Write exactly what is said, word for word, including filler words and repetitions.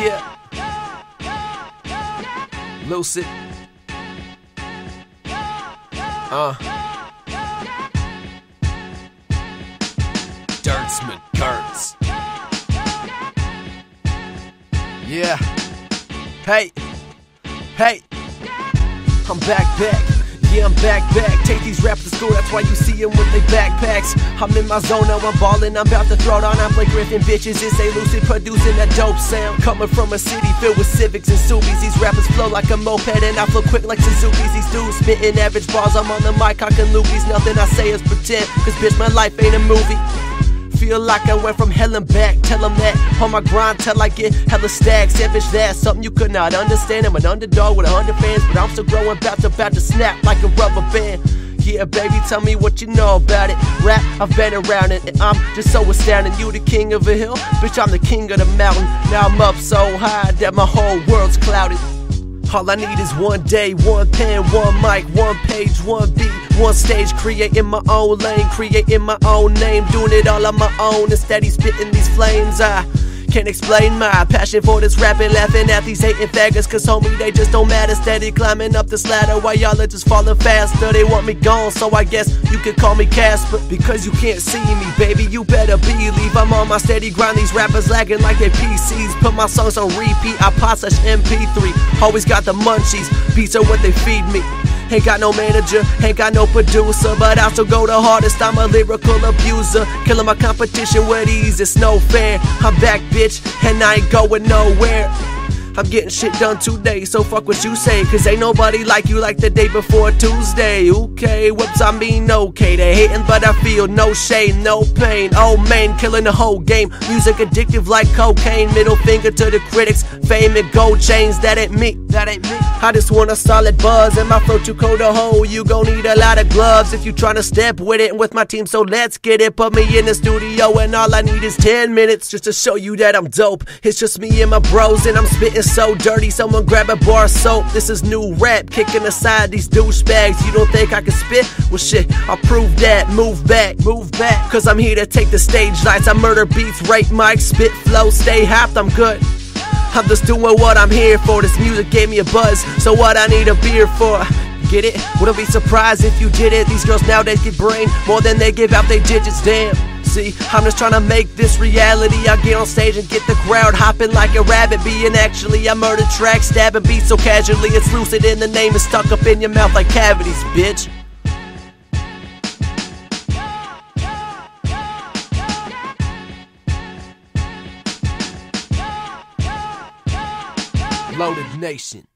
Yeah. Lucid. Uh. Dirtz Mcgertz. Yeah. Hey. Hey. I'm back, back. Yeah, I'm back, back. Take these rappers to school, that's why you see them with their backpacks. I'm in my zone, now I'm ballin', I'm about to throw down. I play Griffin bitches, it's A-Lucid producing that dope sound. Coming from a city filled with civics and Subies. These rappers flow like a moped and I flow quick like Suzuki's. These dudes spittin' average bars, I'm on the mic cockin' loogies. Nothing I say is pretend, cause bitch my life ain't a movie. Feel like I went from hell and back, tell them that. On my grind till I get hella stacks. Savage that, something you could not understand. I'm an underdog with a hundred fans, but I'm still growing, about to, about to snap like a rubber band. Yeah, baby, tell me what you know about it. Rap, I've been around it, and I'm just so astounding. You the king of a hill, bitch, I'm the king of the mountain. Now I'm up so high that my whole world's clouded. All I need is one day, one pen, one mic, one page, one beat, one stage. Creating my own lane, creating my own name, doing it all on my own. Instead he's spitting these flames. I can't explain my passion for this rapping, laughing at these hating faggots, cause homie they just don't matter. Steady climbing up this ladder while y'all are just falling faster. They want me gone, so I guess you could call me Casper. Because you can't see me, baby, you better believe I'm on my steady grind. These rappers lagging like they P Cs. Put my songs on repeat, I pop such M P three. Always got the munchies, beats are what they feed me. Ain't got no manager, ain't got no producer, but I still go the hardest, I'm a lyrical abuser. Killing my competition with ease, it's no fair. I'm back, bitch, and I ain't going nowhere. I'm getting shit done today, so fuck what you say, cause ain't nobody like you like the day before Tuesday. Okay, whoops, I mean okay, they hatin', but I feel no shame, no pain. Oh man, killing the whole game, music addictive like cocaine. Middle finger to the critics, fame and gold chains, that ain't me, that ain't me. I just want a solid buzz, and my flow too cold to hold. You gon' need a lot of gloves if you tryna step with it, and with my team, so let's get it. Put me in the studio and all I need is ten minutes, just to show you that I'm dope. It's just me and my bros and I'm spittin' so dirty, someone grab a bar of soap. This is new rap, kicking aside these douchebags. You don't think I can spit? Well shit, I'll prove that. Move back, move back, cause I'm here to take the stage lights. I murder beats, rape mics, spit flow, stay hyped, I'm good. I'm just doing what I'm here for. This music gave me a buzz, so what I need a beer for? Get it? Wouldn't be surprised if you did it. These girls nowadays get brain more than they give out they digits, damn. See, I'm just trying to make this reality. I get on stage and get the crowd hopping like a rabbit. Being actually, I murder tracks, stabbing beats so casually. It's lucid in the name, it's stuck up in your mouth like cavities, bitch. Loaded Nation.